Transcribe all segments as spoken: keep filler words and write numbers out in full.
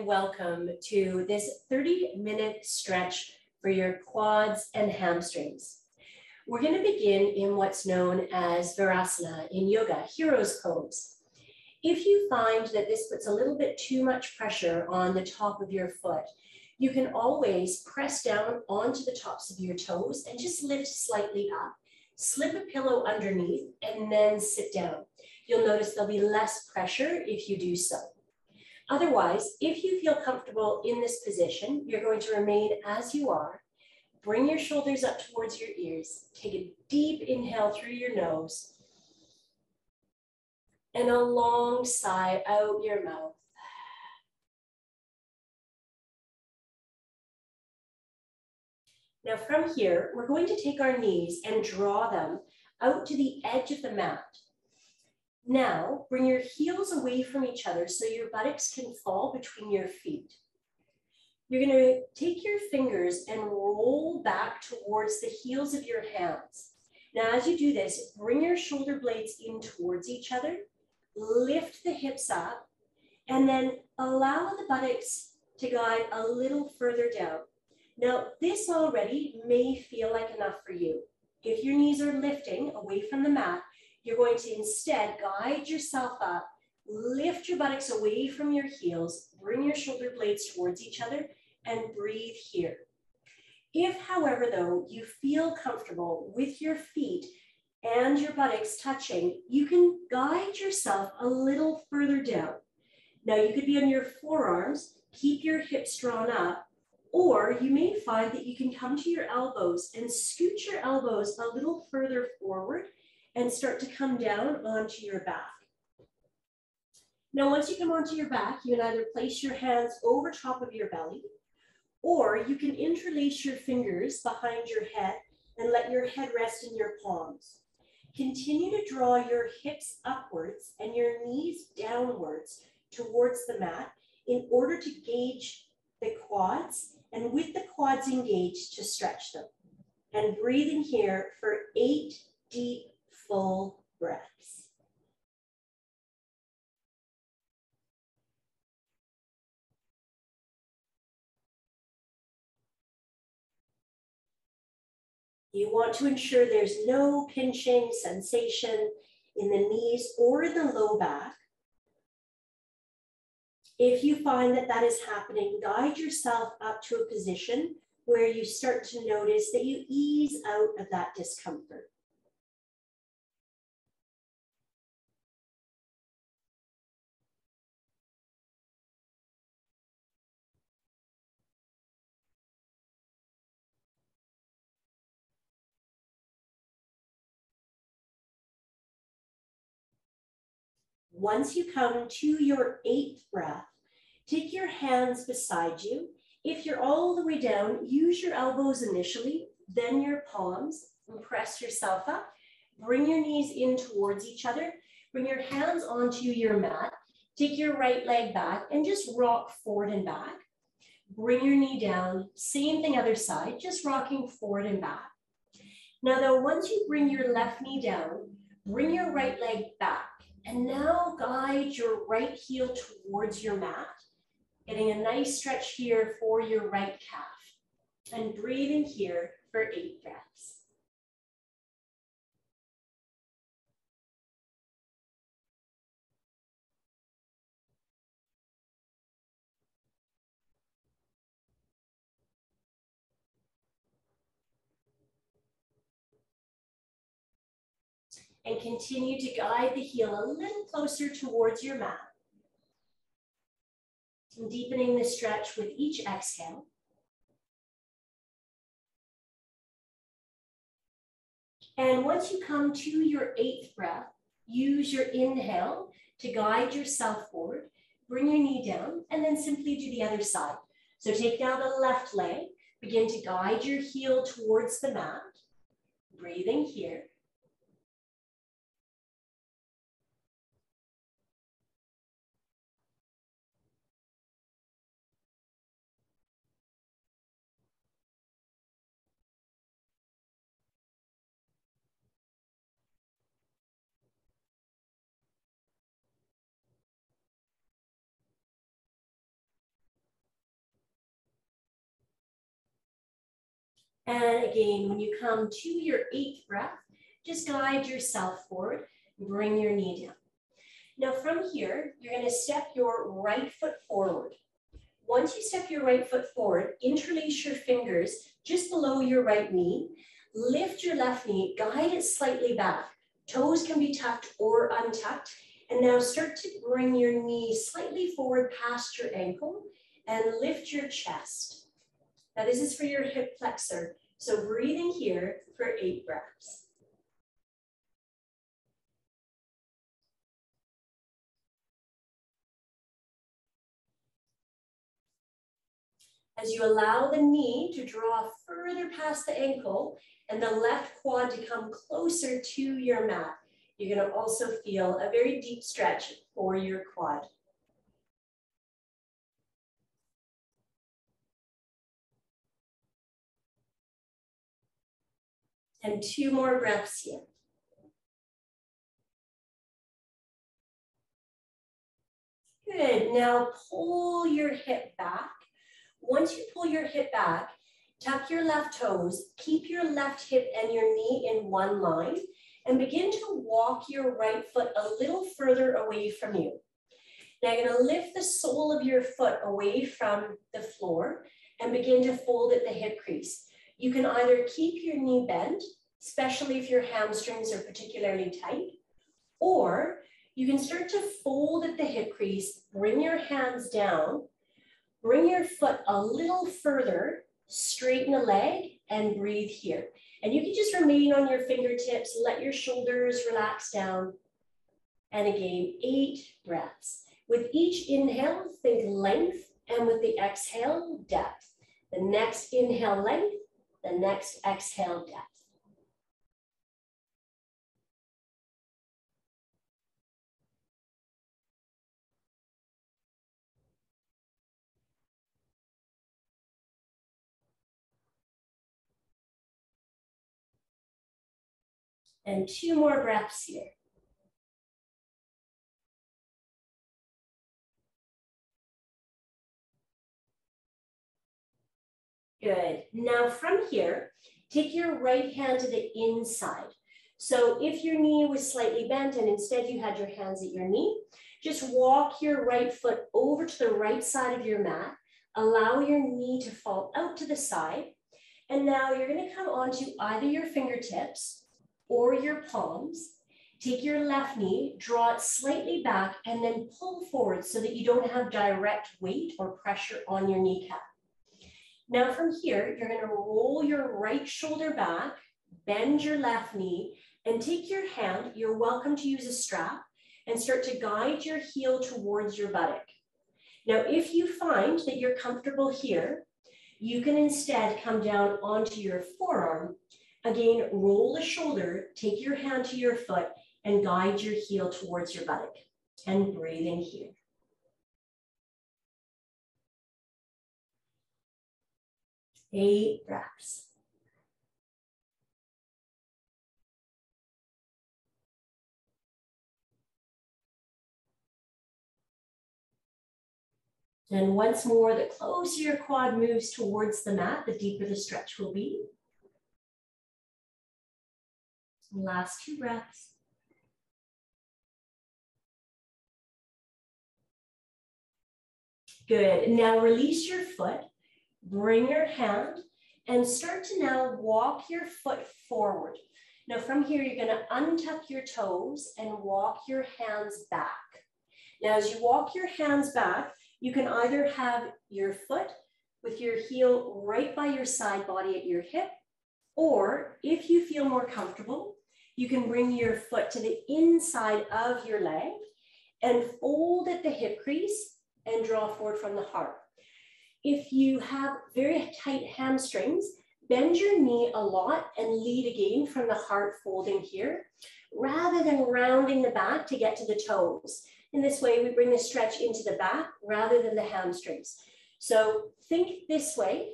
and welcome to this thirty minute stretch for your quads and hamstrings. We're going to begin in what's known as Virasana in yoga, hero's pose. If you find that this puts a little bit too much pressure on the top of your foot, you can always press down onto the tops of your toes and just lift slightly up. Slip a pillow underneath and then sit down. You'll notice there'll be less pressure if you do so. Otherwise, if you feel comfortable in this position, you're going to remain as you are. Bring your shoulders up towards your ears. Take a deep inhale through your nose. And a long sigh out your mouth. Now from here, we're going to take our knees and draw them out to the edge of the mat. Now, bring your heels away from each other so your buttocks can fall between your feet. You're going to take your fingers and roll back towards the heels of your hands. Now, as you do this, bring your shoulder blades in towards each other, lift the hips up, and then allow the buttocks to glide a little further down. Now, this already may feel like enough for you. If your knees are lifting away from the mat, you're going to instead guide yourself up, lift your buttocks away from your heels, bring your shoulder blades towards each other, and breathe here. If, however, though, you feel comfortable with your feet and your buttocks touching, you can guide yourself a little further down. Now, you could be on your forearms, keep your hips drawn up, or you may find that you can come to your elbows and scoot your elbows a little further forward and start to come down onto your back. Now, once you come onto your back, you can either place your hands over top of your belly, or you can interlace your fingers behind your head and let your head rest in your palms. Continue to draw your hips upwards and your knees downwards towards the mat in order to gauge the quads, and with the quads engaged to stretch them. And breathe in here for eight deep, full breaths. You want to ensure there's no pinching sensation in the knees or in the low back. If you find that that is happening, guide yourself up to a position where you start to notice that you ease out of that discomfort. Once you come to your eighth breath, take your hands beside you. If you're all the way down, use your elbows initially, then your palms, and press yourself up. Bring your knees in towards each other. Bring your hands onto your mat. Take your right leg back and just rock forward and back. Bring your knee down, same thing other side, just rocking forward and back. Now though, once you bring your left knee down, bring your right leg back. And now guide your right heel towards your mat, getting a nice stretch here for your right calf. And breathe in here for eight breaths. And continue to guide the heel a little closer towards your mat. And deepening the stretch with each exhale. And once you come to your eighth breath, use your inhale to guide yourself forward. Bring your knee down and then simply do the other side. So take now the left leg, begin to guide your heel towards the mat. Breathing here. And again, when you come to your eighth breath, just guide yourself forward, bring your knee down. Now from here, you're gonna step your right foot forward. Once you step your right foot forward, interlace your fingers just below your right knee, lift your left knee, guide it slightly back. Toes can be tucked or untucked. And now start to bring your knee slightly forward past your ankle and lift your chest. Now this is for your hip flexor. So breathing here for eight breaths. As you allow the knee to draw further past the ankle and the left quad to come closer to your mat, you're gonna also feel a very deep stretch for your quad. And two more breaths here. Good, now pull your hip back. Once you pull your hip back, tuck your left toes, keep your left hip and your knee in one line, and begin to walk your right foot a little further away from you. Now you're gonna lift the sole of your foot away from the floor and begin to fold at the hip crease. You can either keep your knee bent, especially if your hamstrings are particularly tight, or you can start to fold at the hip crease, bring your hands down, bring your foot a little further, straighten a leg, and breathe here. And you can just remain on your fingertips, let your shoulders relax down. And again, eight breaths. With each inhale, think length, and with the exhale, depth. The next inhale, length, the next exhale, depth. And two more breaths here. Good. Now from here, take your right hand to the inside. So if your knee was slightly bent and instead you had your hands at your knee, just walk your right foot over to the right side of your mat. Allow your knee to fall out to the side. And now you're going to come onto either your fingertips or your palms, take your left knee, draw it slightly back, and then pull forward so that you don't have direct weight or pressure on your kneecap. Now from here, you're gonna roll your right shoulder back, bend your left knee, and take your hand, you're welcome to use a strap, and start to guide your heel towards your buttock. Now, if you find that you're comfortable here, you can instead come down onto your forearm. Again, roll the shoulder, take your hand to your foot, and guide your heel towards your buttock. And breathing here. Eight breaths. And once more, the closer your quad moves towards the mat, the deeper the stretch will be. Last two breaths. Good. Now release your foot, bring your hand, and start to now walk your foot forward. Now from here, you're going to untuck your toes and walk your hands back. Now as you walk your hands back, you can either have your foot with your heel right by your side body at your hip, or if you feel more comfortable, you can bring your foot to the inside of your leg and fold at the hip crease and draw forward from the heart. If you have very tight hamstrings, bend your knee a lot and lead again from the heart folding here, rather than rounding the back to get to the toes. In this way, we bring the stretch into the back rather than the hamstrings. So think this way.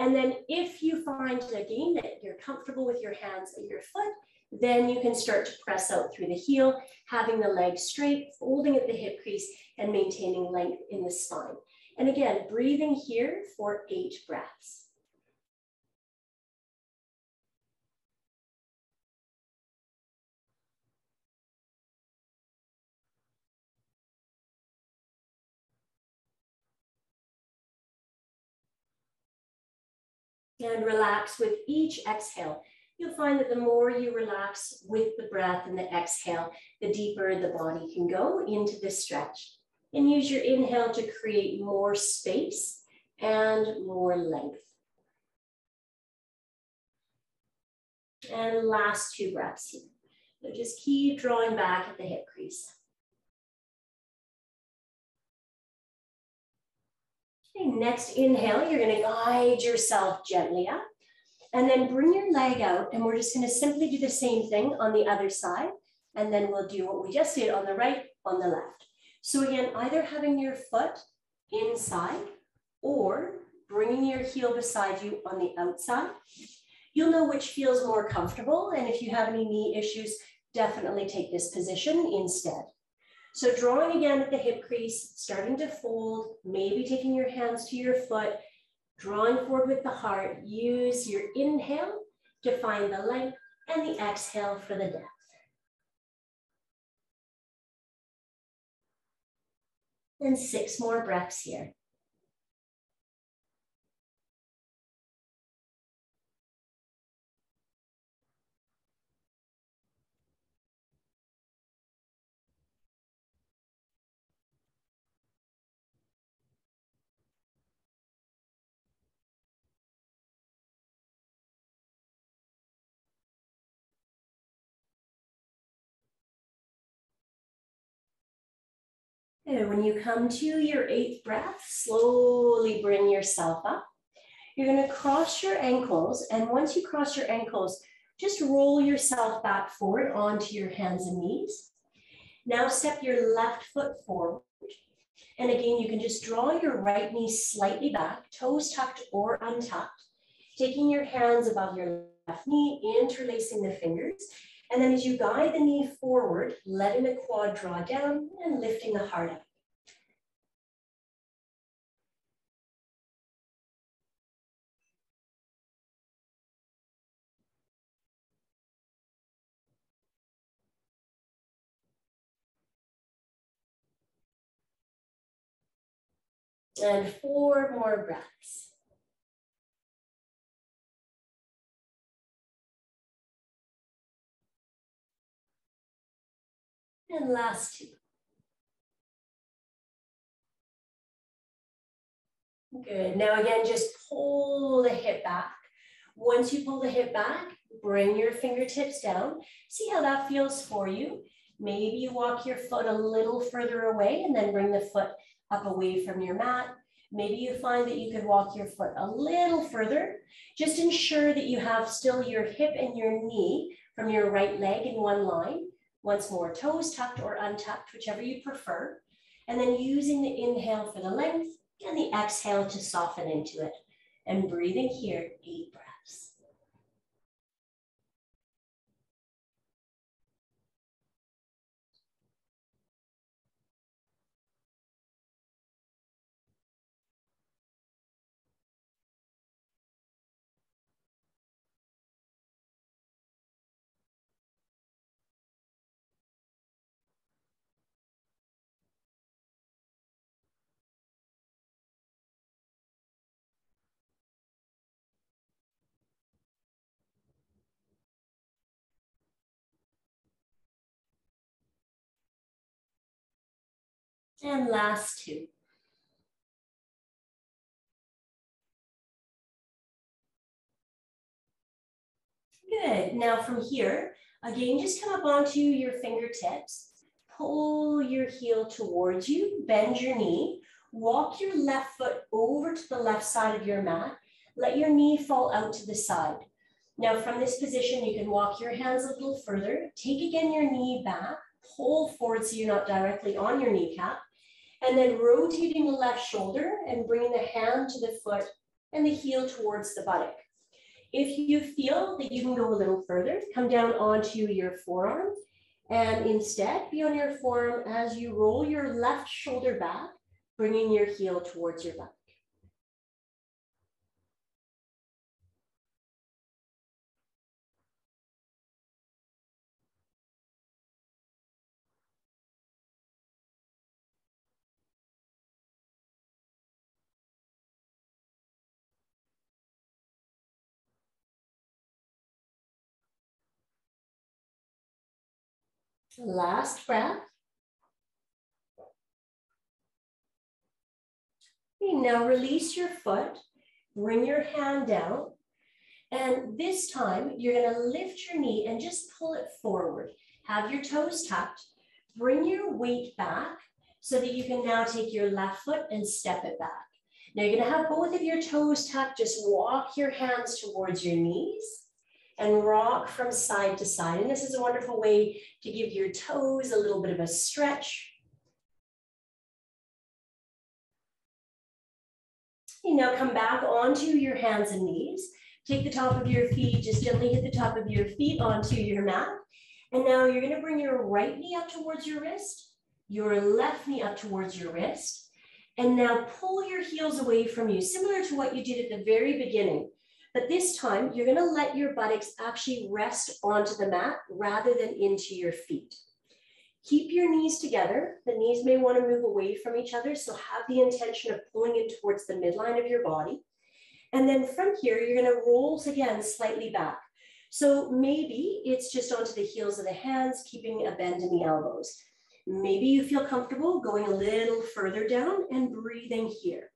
And then if you find again that you're comfortable with your hands and your foot, then you can start to press out through the heel, having the leg straight, folding at the hip crease, and maintaining length in the spine. And again, breathing here for eight breaths. and relax with each exhale. You'll find that the more you relax with the breath and the exhale, the deeper the body can go into this stretch. And use your inhale to create more space and more length. And last two breaths here. So just keep drawing back at the hip crease. Okay, next inhale, you're gonna guide yourself gently up. And then bring your leg out, and we're just gonna simply do the same thing on the other side. And then we'll do what we just did on the right, on the left. So again, either having your foot inside or bringing your heel beside you on the outside. You'll know which feels more comfortable. And if you have any knee issues, definitely take this position instead. So drawing again at the hip crease, starting to fold, maybe taking your hands to your foot, drawing forward with the heart. Use your inhale to find the length and the exhale for the depth. And six more breaths here. And when you come to your eighth breath, slowly bring yourself up. You're gonna cross your ankles, and once you cross your ankles, just roll yourself back forward onto your hands and knees. Now step your left foot forward. And again, you can just draw your right knee slightly back, toes tucked or untucked, taking your hands above your left knee, interlacing the fingers. And then as you guide the knee forward, letting the quad draw down and lifting the heart up. And four more breaths. And last two. Good. Now again, just pull the hip back. Once you pull the hip back, bring your fingertips down. See how that feels for you. Maybe you walk your foot a little further away and then bring the foot up away from your mat. Maybe you find that you could walk your foot a little further. Just ensure that you have still your hip and your knee from your right leg in one line. Once more, toes tucked or untucked, whichever you prefer. And then using the inhale for the length and the exhale to soften into it. And breathing here, eight breaths. And last two. Good. Now from here, again, just come up onto your fingertips. Pull your heel towards you. Bend your knee. Walk your left foot over to the left side of your mat. Let your knee fall out to the side. Now from this position, you can walk your hands a little further. Take again your knee back. Pull forward so you're not directly on your kneecap. And then rotating the left shoulder and bringing the hand to the foot and the heel towards the buttock. If you feel that you can go a little further, come down onto your forearm and instead be on your forearm as you roll your left shoulder back, bringing your heel towards your butt. Last breath. Okay, now release your foot, bring your hand down, and this time you're gonna lift your knee and just pull it forward. Have your toes tucked, bring your weight back so that you can now take your left foot and step it back. Now you're gonna have both of your toes tucked, just walk your hands towards your knees and rock from side to side. And this is a wonderful way to give your toes a little bit of a stretch. You now come back onto your hands and knees. Take the top of your feet, just gently hit the top of your feet onto your mat. And now you're gonna bring your right knee up towards your wrist, your left knee up towards your wrist. And now pull your heels away from you, similar to what you did at the very beginning. But this time, you're gonna let your buttocks actually rest onto the mat rather than into your feet. Keep your knees together. The knees may wanna move away from each other, so have the intention of pulling in towards the midline of your body. And then from here, you're gonna roll again slightly back. So maybe it's just onto the heels of the hands, keeping a bend in the elbows. Maybe you feel comfortable going a little further down and breathing here.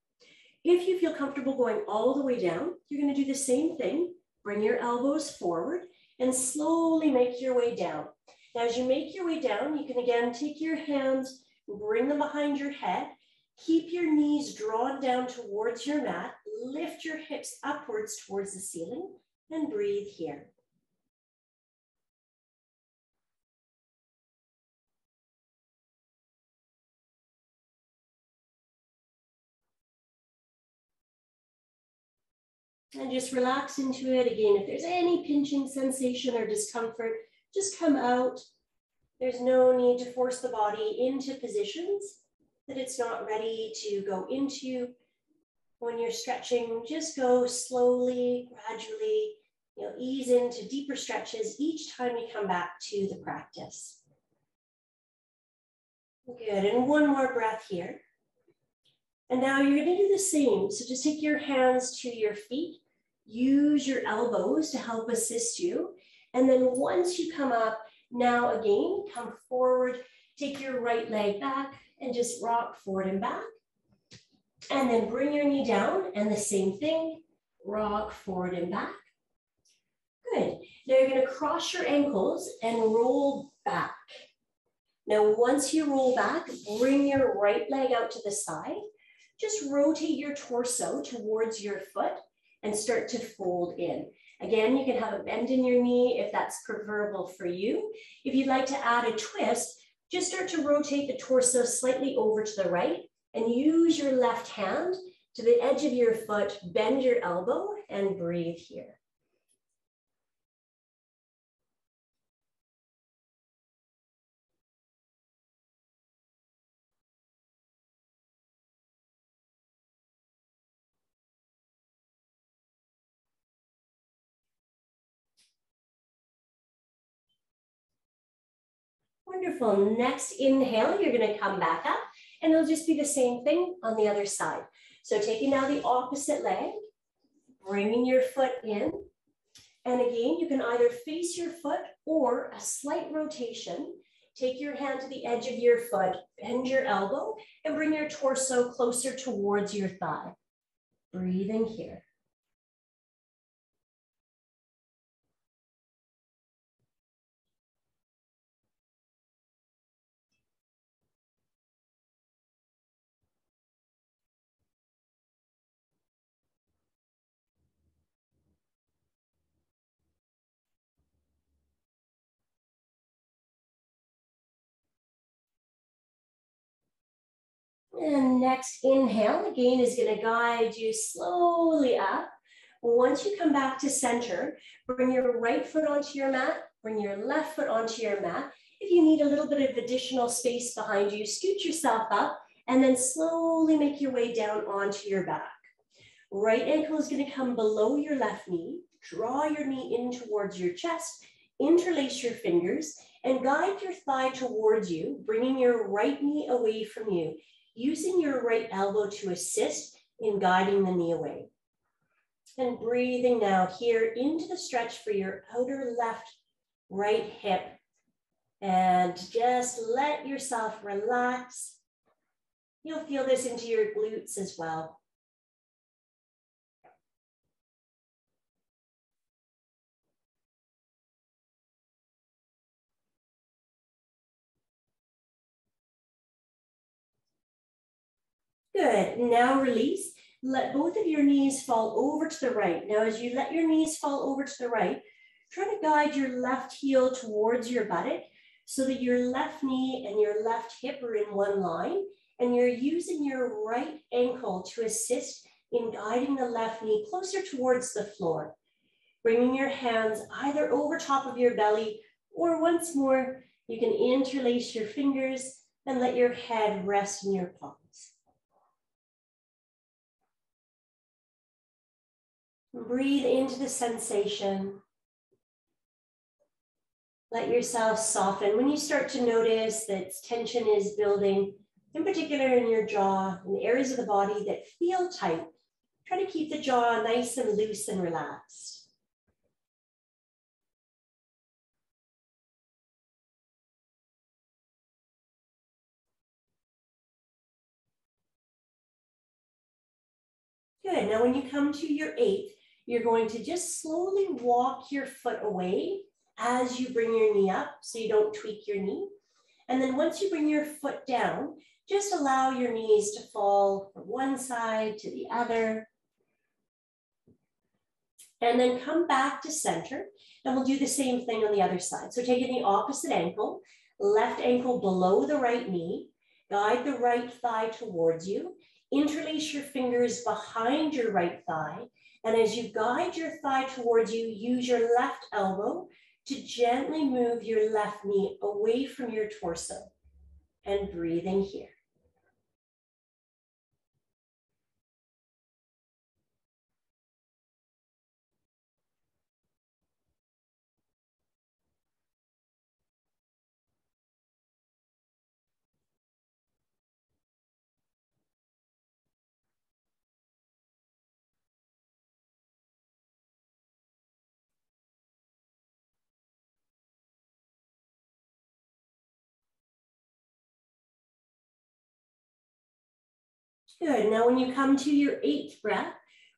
If you feel comfortable going all the way down, you're gonna do the same thing. Bring your elbows forward and slowly make your way down. Now, as you make your way down, you can again take your hands, bring them behind your head, keep your knees drawn down towards your mat, lift your hips upwards towards the ceiling, and breathe here. And just relax into it. Again, if there's any pinching sensation or discomfort, just come out. There's no need to force the body into positions that it's not ready to go into. When you're stretching, just go slowly, gradually, you know, ease into deeper stretches each time you come back to the practice. Good, and one more breath here. And now you're gonna do the same. So just take your hands to your feet, use your elbows to help assist you. And then once you come up, now again, come forward, take your right leg back and just rock forward and back. And then bring your knee down and the same thing, rock forward and back. Good. Now you're gonna cross your ankles and roll back. Now, once you roll back, bring your right leg out to the side. Just rotate your torso towards your foot and start to fold in. Again, you can have a bend in your knee if that's preferable for you. If you'd like to add a twist, just start to rotate the torso slightly over to the right and use your left hand to the edge of your foot, bend your elbow and breathe here. Wonderful. Next inhale, you're going to come back up and it'll just be the same thing on the other side. So taking now the opposite leg, bringing your foot in. And again, you can either face your foot or a slight rotation. Take your hand to the edge of your foot, bend your elbow and bring your torso closer towards your thigh. Breathing here. And next inhale, again, is going to guide you slowly up. Once you come back to center, bring your right foot onto your mat, bring your left foot onto your mat. If you need a little bit of additional space behind you, scoot yourself up and then slowly make your way down onto your back. Right ankle is going to come below your left knee. Draw your knee in towards your chest, interlace your fingers, and guide your thigh towards you, bringing your right knee away from you, using your right elbow to assist in guiding the knee away. And breathing now here into the stretch for your outer left right hip and just let yourself relax. You'll feel this into your glutes as well. Good, now release. Let both of your knees fall over to the right. Now, as you let your knees fall over to the right, try to guide your left heel towards your buttock so that your left knee and your left hip are in one line, and you're using your right ankle to assist in guiding the left knee closer towards the floor. Bringing your hands either over top of your belly, or once more, you can interlace your fingers and let your head rest in your palms. Breathe into the sensation. Let yourself soften. When you start to notice that tension is building, in particular in your jaw and areas of the body that feel tight, try to keep the jaw nice and loose and relaxed. Good, now when you come to your eighth, you're going to just slowly walk your foot away as you bring your knee up so you don't tweak your knee. And then once you bring your foot down, just allow your knees to fall from one side to the other. And then come back to center, and we'll do the same thing on the other side. So taking the opposite ankle, left ankle below the right knee, guide the right thigh towards you, interlace your fingers behind your right thigh, and as you guide your thigh towards you, use your left elbow to gently move your left knee away from your torso, and breathing here. Good, now when you come to your eighth breath,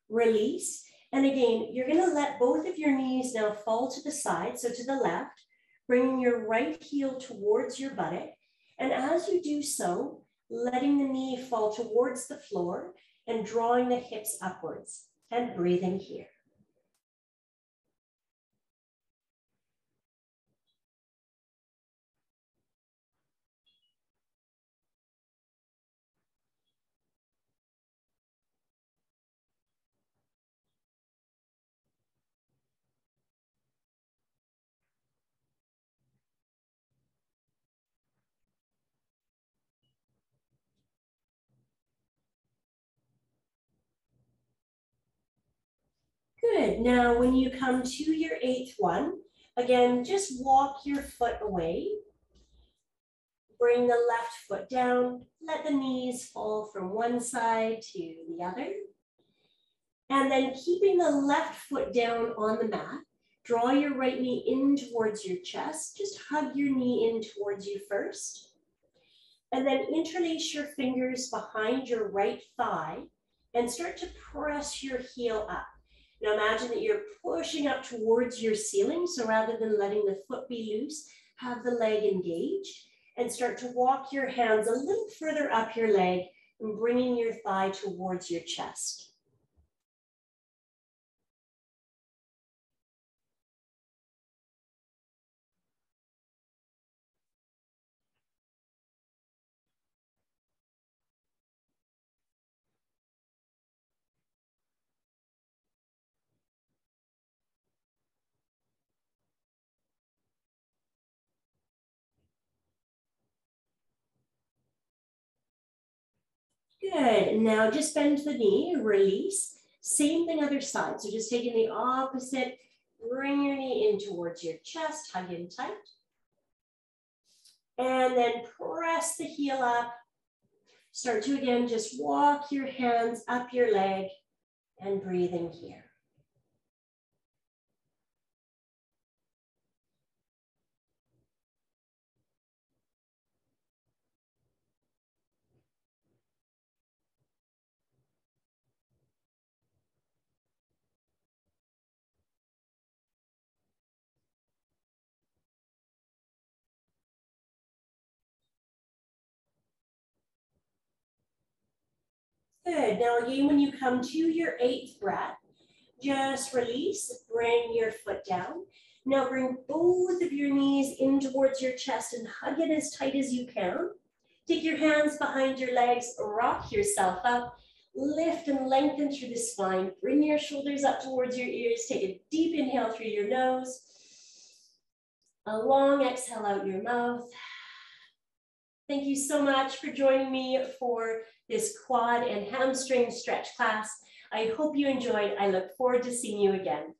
release. And again, you're gonna let both of your knees now fall to the side, so to the left, bringing your right heel towards your buttock. And as you do so, letting the knee fall towards the floor and drawing the hips upwards, and breathing here. Good, now when you come to your eighth one, again, just walk your foot away. Bring the left foot down, let the knees fall from one side to the other. And then keeping the left foot down on the mat, draw your right knee in towards your chest, just hug your knee in towards you first. And then interlace your fingers behind your right thigh and start to press your heel up. Now imagine that you're pushing up towards your ceiling. So rather than letting the foot be loose, have the leg engaged and start to walk your hands a little further up your leg and bringing your thigh towards your chest. Good, now just bend the knee, release. Same thing other side, so just taking the opposite, bring your knee in towards your chest, hug in tight. And then press the heel up. Start to again, just walk your hands up your leg and breathing here. Good. Now again, when you come to your eighth breath, just release, bring your foot down. Now bring both of your knees in towards your chest and hug it as tight as you can. Take your hands behind your legs, rock yourself up, lift and lengthen through the spine. Bring your shoulders up towards your ears. Take a deep inhale through your nose. A long exhale out your mouth. Thank you so much for joining me for this quad and hamstring stretch class. I hope you enjoyed. I look forward to seeing you again.